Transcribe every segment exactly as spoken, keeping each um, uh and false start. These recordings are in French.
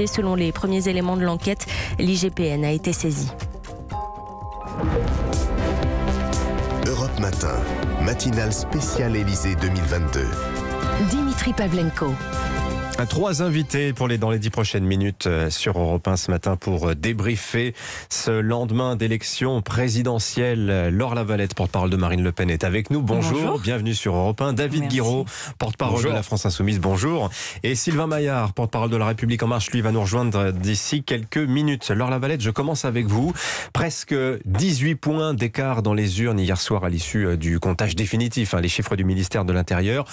policiers. Selon les premiers éléments de l'enquête, l'I G P N a été saisie. Europe Matin, matinale spéciale Élysée deux mille vingt-deux. Dimitri Pavlenko. Trois invités pour les, dans les dix prochaines minutes sur Europe un ce matin pour débriefer ce lendemain d'élection présidentielle. Laure Lavalette, porte-parole de Marine Le Pen, est avec nous. Bonjour, bonjour. Bienvenue sur Europe un. David Guiraud, porte-parole de la France Insoumise, bonjour. Et Sylvain Maillard, porte-parole de La République En Marche, lui va nous rejoindre d'ici quelques minutes. Laure Lavalette, je commence avec vous. Presque dix-huit points d'écart dans les urnes hier soir à l'issue du comptage définitif, hein, les chiffres du ministère de l'Intérieur.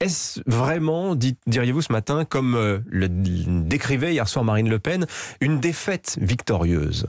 Est-ce vraiment, dit, diriez-vous ce matin, comme le décrivait hier soir Marine Le Pen, une défaite victorieuse?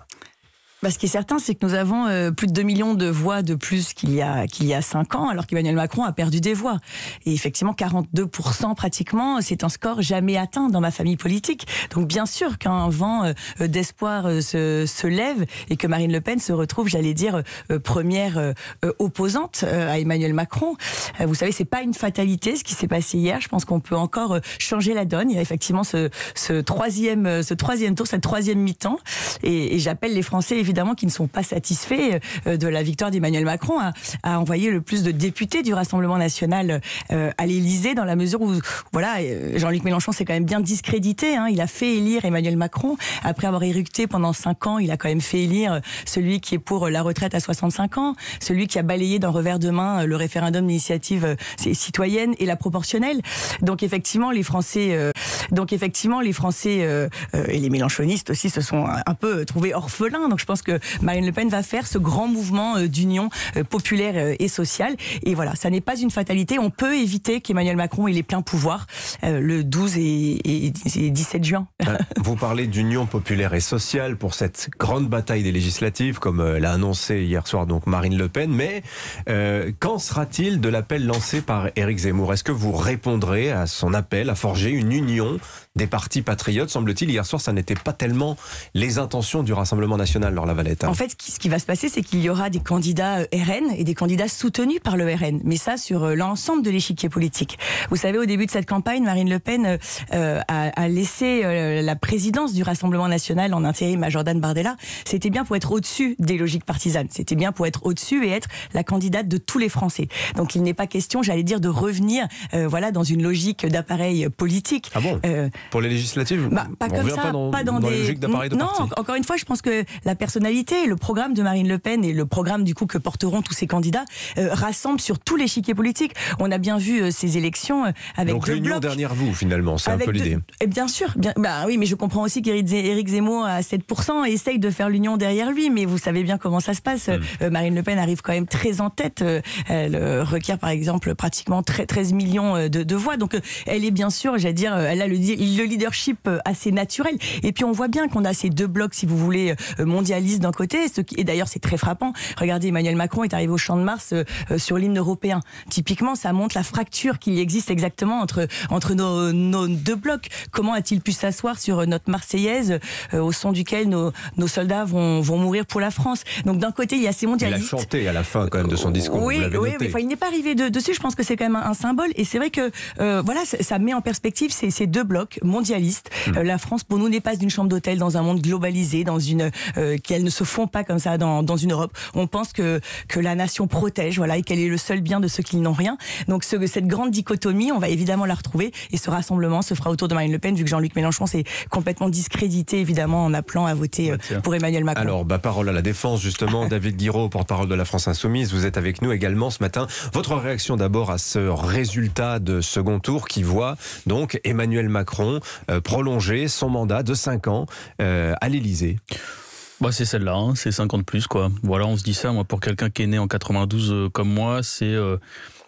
Bah, ce qui est certain, c'est que nous avons euh, plus de deux millions de voix de plus qu'il y a qu'il y a cinq ans, alors qu'Emmanuel Macron a perdu des voix. Et effectivement, quarante-deux pour cent pratiquement, c'est un score jamais atteint dans ma famille politique. Donc bien sûr qu'un vent euh, d'espoir euh, se, se lève et que Marine Le Pen se retrouve, j'allais dire, euh, première euh, opposante euh, à Emmanuel Macron. Euh, vous savez, c'est pas une fatalité ce qui s'est passé hier. Je pense qu'on peut encore euh, changer la donne. Il y a effectivement ce, ce, troisième, ce troisième tour, cette troisième mi-temps. Et, et j'appelle les Français, évidemment, évidemment qui ne sont pas satisfaits de la victoire d'Emmanuel Macron à, à envoyer le plus de députés du Rassemblement National à l'Élysée, dans la mesure où, voilà, Jean-Luc Mélenchon s'est quand même bien discrédité, hein. Il a fait élire Emmanuel Macron après avoir éructé pendant cinq ans. Il a quand même fait élire celui qui est pour la retraite à soixante-cinq ans, celui qui a balayé d'un revers de main le référendum d'initiative citoyenne et la proportionnelle. Donc effectivement les Français euh, donc effectivement les Français euh, euh, et les mélenchonistes aussi se sont un peu trouvés orphelins. Donc je pense que Marine Le Pen va faire ce grand mouvement d'union populaire et sociale. Et voilà, ça n'est pas une fatalité. On peut éviter qu'Emmanuel Macron ait les pleins pouvoirs le douze et dix-sept juin. Vous parlez d'union populaire et sociale pour cette grande bataille des législatives, comme l'a annoncé hier soir donc Marine Le Pen. Mais euh, qu'en sera-t-il de l'appel lancé par Éric Zemmour? Est-ce que vous répondrez à son appel à forger une union des partis patriotes? Semble-t-il, hier soir, ça n'était pas tellement les intentions du Rassemblement National, Laure Lavalette. Hein. En fait, ce qui va se passer, c'est qu'il y aura des candidats R N et des candidats soutenus par le R N. Mais ça, sur l'ensemble de l'échiquier politique. Vous savez, au début de cette campagne, Marine Le Pen euh, a, a laissé euh, la présidence du Rassemblement National en intérim à Jordan Bardella. C'était bien pour être au-dessus des logiques partisanes. C'était bien pour être au-dessus et être la candidate de tous les Français. Donc, il n'est pas question, j'allais dire, de revenir euh, voilà, dans une logique d'appareil politique. Ah bon euh, Pour les législatives, bah, pas on comme ça, pas dans, pas dans, dans des logiques d'appareil de parti. Non, encore une fois, je pense que la personnalité, le programme de Marine Le Pen et le programme du coup que porteront tous ces candidats euh, rassemblent sur tous les échiquiers politiques. On a bien vu euh, ces élections euh, avec donc deux l'union blocs. Derrière vous, finalement, c'est avec un peu l'idée. De... Et bien sûr, bien... Bah, oui, mais je comprends aussi qu'Éric Zemmour à sept pour cent essaye de faire l'union derrière lui, mais vous savez bien comment ça se passe. Mmh. Euh, Marine Le Pen arrive quand même très en tête. Euh, elle euh, requiert par exemple pratiquement treize millions euh, de, de voix. Donc euh, elle est bien sûr, j'allais dire, euh, elle a le le leadership assez naturel. Et puis on voit bien qu'on a ces deux blocs, si vous voulez, mondialistes d'un côté, ce qui, et d'ailleurs c'est très frappant, regardez, Emmanuel Macron est arrivé au Champ de Mars euh, sur l'hymne européen. Typiquement, ça montre la fracture qu'il existe exactement entre, entre nos, nos deux blocs. Comment a-t-il pu s'asseoir sur notre Marseillaise euh, au son duquel nos, nos soldats vont, vont mourir pour la France? Donc d'un côté, il y a ces mondialistes. Il a chanté à la fin quand même de son discours. Oui, vous l'avez oui noté. Mais enfin, il n'est pas arrivé de, dessus, je pense que c'est quand même un, un symbole, et c'est vrai que euh, voilà, ça, ça met en perspective ces, ces deux blocs mondialiste. Mmh. Euh, la France, pour nous, n'est pas une chambre d'hôtel dans un monde globalisé, dans une euh, qu'elle ne se fond pas comme ça dans, dans une Europe. On pense que que la nation protège, voilà, et qu'elle est le seul bien de ceux qui n'ont rien. Donc ce, cette grande dichotomie, on va évidemment la retrouver, et ce rassemblement se fera autour de Marine Le Pen, vu que Jean-Luc Mélenchon s'est complètement discrédité, évidemment, en appelant à voter euh, pour Emmanuel Macron. Alors, bah, parole à la défense, justement. David Guiraud, porte-parole de la France Insoumise, vous êtes avec nous également ce matin. Votre réaction d'abord à ce résultat de second tour qui voit donc Emmanuel Macron Euh, prolonger son mandat de cinq ans euh, à l'Élysée. Bah c'est celle-là, hein, c'est cinq ans de plus, quoi. Voilà, on se dit ça, moi, pour quelqu'un qui est né en quatre-vingt-douze euh, comme moi, c'est, euh,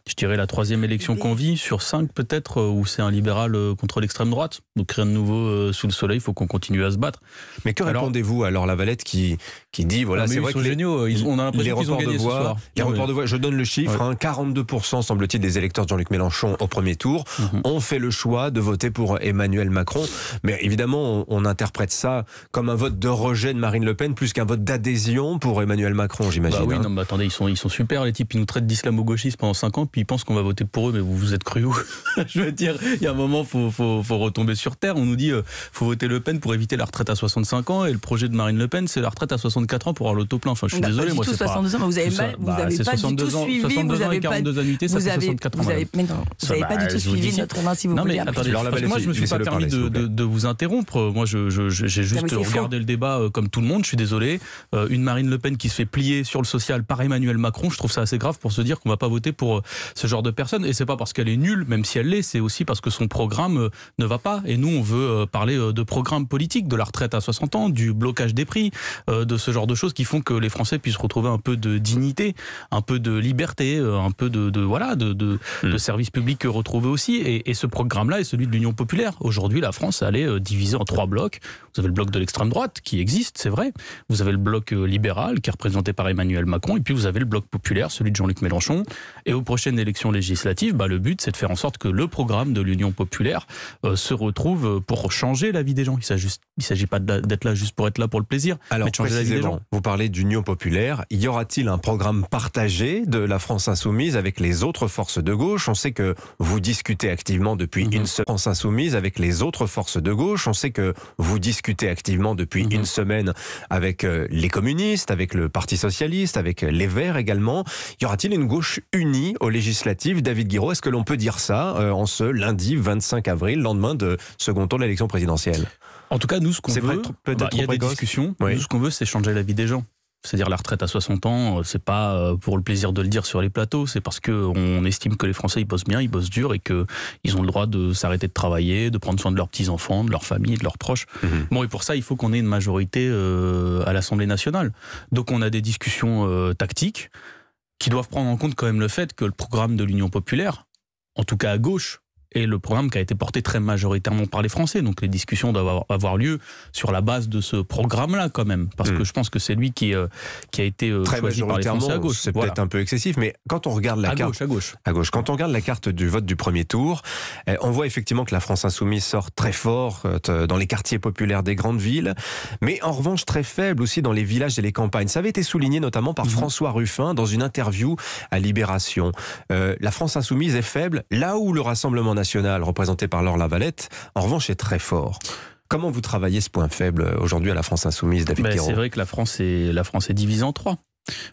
je dirais, la troisième élection qu'on vit, sur cinq peut-être, euh, où c'est un libéral euh, contre l'extrême droite. Donc rien de nouveau euh, sous le soleil, il faut qu'on continue à se battre. Mais que alors, répondez-vous à Laure Lavalette qui, qui dit, voilà, c'est vrai que les, géniaux, ils, on a l'impression qu'ils ont gagné de voix, ce soir. Les oui. reports de voix, je donne le chiffre, oui. hein, quarante-deux pour cent semble-t-il des électeurs de Jean-Luc Mélenchon au premier tour mm-hmm. ont fait le choix de voter pour Emmanuel Macron. Mais évidemment, on, on interprète ça comme un vote de rejet de Marine Le Pen plus qu'un vote d'adhésion pour Emmanuel Macron, j'imagine. Bah oui, hein. non, mais attendez, ils sont, ils sont super, les types, ils nous traitent d'islamo-gauchistes pendant cinq ans, puis ils pensent qu'on va voter pour eux, mais vous vous êtes cru où? Je veux dire, il y a un moment, il faut, faut, faut retomber sur terre. On nous dit euh, faut voter Le Pen pour éviter la retraite à soixante-cinq ans, et le projet de Marine Le Pen, c'est la retraite à soixante-quatre ans pour avoir l'auto plein. Enfin, je suis désolé, moi, c'est pas... Vous avez pas bah, du tout suivi, soixante-deux vous avez pas du tout suivi, vous avez pas du tout suivi notre main, si vous voulez. Moi, je me suis pas permis de vous interrompre. Moi, j'ai juste regardé le débat comme tout le monde, je suis désolé. Une Marine Le Pen qui se fait plier sur le social par Emmanuel Macron, je trouve ça assez grave pour se dire qu'on va pas voter pour ce genre de personne. Et c'est pas parce qu'elle est nulle, même si elle l'est, c'est aussi parce que son programme ne va pas. Et nous, on veut parler de programme politique, de la retraite à soixante ans, du blocage des prix, de ce genre de choses qui font que les Français puissent retrouver un peu de dignité, un peu de liberté, un peu de, de voilà, de, de, mmh. de service public retrouvé aussi. Et, et ce programme-là est celui de l'Union populaire. Aujourd'hui, la France, elle est divisée en trois blocs. Vous avez le bloc de l'extrême droite qui existe, c'est vrai. Vous avez le bloc libéral qui est représenté par Emmanuel Macron. Et puis vous avez le bloc populaire, celui de Jean-Luc Mélenchon. Et aux prochaines élections législatives, bah, le but, c'est de faire en sorte que le programme de l'Union populaire euh, se retrouve pour changer la vie des gens. Il ne s'agit pas d'être là juste pour être là pour le plaisir, alors, mais de changer la vie des gens. Vous parlez d'Union populaire. Y aura-t-il un programme partagé de la France insoumise avec les autres forces de gauche? On sait que vous discutez activement depuis mmh. une semaine. France insoumise avec les autres forces de gauche. On sait que vous discutez activement depuis mmh. une semaine avec les communistes, avec le Parti socialiste, avec les Verts également. Y aura-t-il une gauche unie aux législatives? David Guiraud, est-ce que l'on peut dire ça euh, en ce lundi vingt-cinq avril, lendemain de second tour de l'élection présidentielle? En tout cas, nous, ce qu'on veut, il bah, y a des discussions. Oui. Nous, ce qu'on veut, c'est changer la vie des gens. C'est-à-dire la retraite à soixante ans, c'est pas pour le plaisir de le dire sur les plateaux, c'est parce qu'on estime que les Français ils bossent bien, ils bossent dur et qu'ils ont le droit de s'arrêter de travailler, de prendre soin de leurs petits-enfants, de leur famille, de leurs proches. Mmh. Bon, et pour ça, il faut qu'on ait une majorité euh, à l'Assemblée nationale. Donc on a des discussions euh, tactiques qui doivent prendre en compte quand même le fait que le programme de l'Union populaire, en tout cas à gauche, et le programme qui a été porté très majoritairement par les Français. Donc les discussions doivent avoir lieu sur la base de ce programme-là quand même. Parce mmh. que je pense que c'est lui qui, euh, qui a été euh, très choisi par les Français à gauche. C'est voilà. peut-être un peu excessif, mais quand on regarde la à carte... Gauche, à gauche. À gauche. Quand on regarde la carte du vote du premier tour, euh, on voit effectivement que la France insoumise sort très fort euh, dans les quartiers populaires des grandes villes, mais en revanche très faible aussi dans les villages et les campagnes. Ça avait été souligné notamment par mmh. François Ruffin dans une interview à Libération. Euh, la France insoumise est faible là où le Rassemblement National représenté par Laure Lavalette, en revanche, est très fort. Comment vous travaillez ce point faible aujourd'hui à la France insoumise, David Guiraud? C'est vrai que la France est, la France est divisée en trois.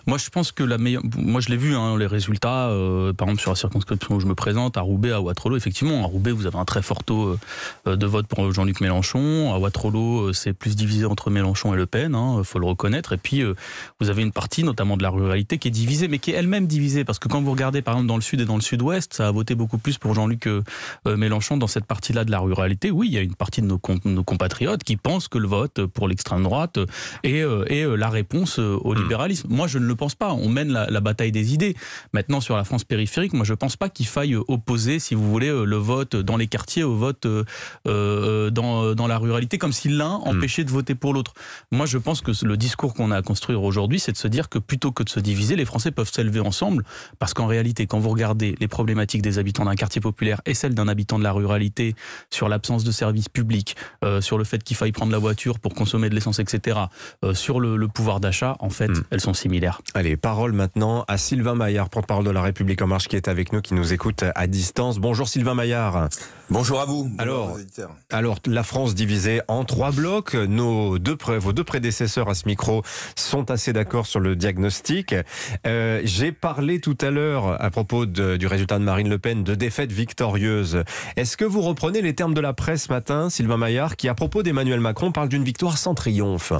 Moi, je pense que la meilleure... Moi, je l'ai vu, hein, les résultats, euh, par exemple, sur la circonscription où je me présente, à Roubaix, à Wattrelos, effectivement, à Roubaix, vous avez un très fort taux euh, de vote pour Jean-Luc Mélenchon. À Wattrelos, euh, c'est plus divisé entre Mélenchon et Le Pen, hein, faut le reconnaître. Et puis, euh, vous avez une partie, notamment de la ruralité, qui est divisée, mais qui est elle-même divisée. Parce que quand vous regardez, par exemple, dans le sud et dans le sud-ouest, ça a voté beaucoup plus pour Jean-Luc euh, Mélenchon dans cette partie-là de la ruralité. Oui, il y a une partie de nos, com nos compatriotes qui pensent que le vote pour l'extrême droite est, euh, est la réponse euh, au libéralisme. Moi, Moi, je ne le pense pas. On mène la, la bataille des idées. Maintenant, sur la France périphérique, moi, je ne pense pas qu'il faille opposer, si vous voulez, le vote dans les quartiers au vote euh, dans, dans la ruralité, comme si l'un empêchait de voter pour l'autre. Moi, je pense que le discours qu'on a à construire aujourd'hui, c'est de se dire que plutôt que de se diviser, les Français peuvent s'élever ensemble, parce qu'en réalité, quand vous regardez les problématiques des habitants d'un quartier populaire et celles d'un habitant de la ruralité, sur l'absence de services publics, euh, sur le fait qu'il faille prendre la voiture pour consommer de l'essence, et cetera, euh, sur le, le pouvoir d'achat, en fait, mm. elles sont similaires. Allez, parole maintenant à Sylvain Maillard, porte-parole de La République En Marche, qui est avec nous, qui nous écoute à distance. Bonjour Sylvain Maillard. Bonjour à vous. Alors, alors la France divisée en trois blocs. Nos deux, vos deux prédécesseurs à ce micro sont assez d'accord sur le diagnostic. Euh, J'ai parlé tout à l'heure, à propos de, du résultat de Marine Le Pen, de défaite victorieuse. Est-ce que vous reprenez les termes de la presse ce matin, Sylvain Maillard, qui à propos d'Emmanuel Macron parle d'une victoire sans triomphe?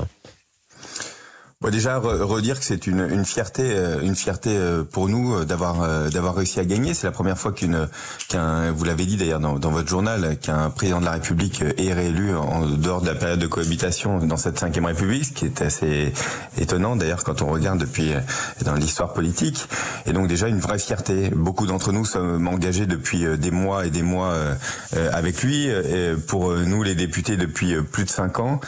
Bon, déjà redire que c'est une, une fierté, une fierté pour nous d'avoir d'avoir réussi à gagner. C'est la première fois qu'une qu'un, vous l'avez dit d'ailleurs dans, dans votre journal, qu'un président de la République est réélu en dehors de la période de cohabitation dans cette cinquième République, ce qui est assez étonnant d'ailleurs quand on regarde depuis dans l'histoire politique. Et donc déjà une vraie fierté. Beaucoup d'entre nous sommes engagés depuis des mois et des mois avec lui. Et pour nous les députés depuis plus de cinq ans.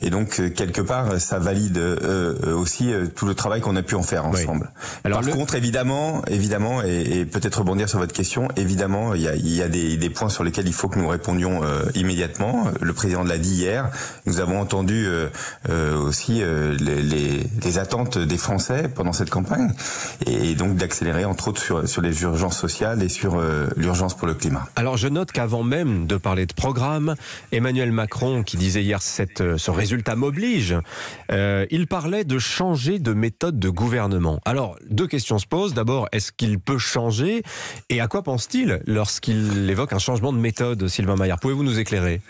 Et donc quelque part ça valide. Euh, euh, aussi euh, tout le travail qu'on a pu en faire ensemble. Oui. Alors, Par le... contre, évidemment, évidemment, et, et peut-être rebondir sur votre question, évidemment, il y a, il y a des, des points sur lesquels il faut que nous répondions euh, immédiatement. Le président l'a dit hier. Nous avons entendu euh, euh, aussi euh, les, les, les attentes des Français pendant cette campagne, et, et donc d'accélérer, entre autres, sur, sur les urgences sociales et sur euh, l'urgence pour le climat. Alors, je note qu'avant même de parler de programme, Emmanuel Macron, qui disait hier cette, ce résultat m'oblige, euh, il parlait de changer de méthode de gouvernement. Alors, deux questions se posent. D'abord, est-ce qu'il peut changer? Et à quoi pense-t-il lorsqu'il évoque un changement de méthode, Sylvain Maillard? Pouvez-vous nous éclairer ?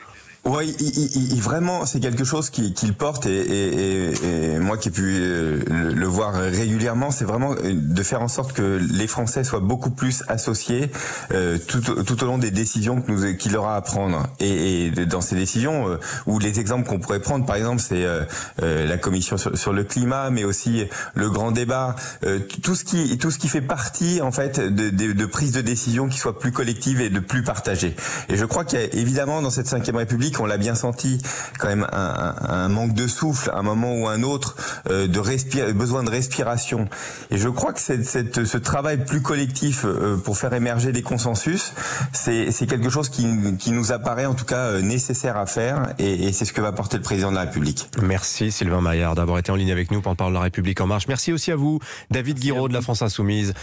Oui, il, il, vraiment, c'est quelque chose qu'il qui porte, et, et, et, et moi qui ai pu le, le voir régulièrement, c'est vraiment de faire en sorte que les Français soient beaucoup plus associés euh, tout, tout au long des décisions que nous, qu'il aura à prendre. Et, et dans ces décisions, euh, où les exemples qu'on pourrait prendre, par exemple, c'est euh, euh, la commission sur, sur le climat, mais aussi le grand débat, euh, tout ce qui tout ce qui fait partie en fait de, de, de prises de décision qui soient plus collectives et de plus partagées. Et je crois qu'il y a évidemment dans cette cinquième République, on l'a bien senti, quand même un, un, un manque de souffle, un moment ou un autre, euh, de respire, besoin de respiration. Et je crois que cette, cette, ce travail plus collectif euh, pour faire émerger des consensus, c'est, c'est quelque chose qui, qui nous apparaît en tout cas euh, nécessaire à faire, et, et c'est ce que va porter le président de la République. Merci Sylvain Maillard d'avoir été en ligne avec nous pour en parler de La République En Marche. Merci aussi à vous, David Guiraud de la France Insoumise.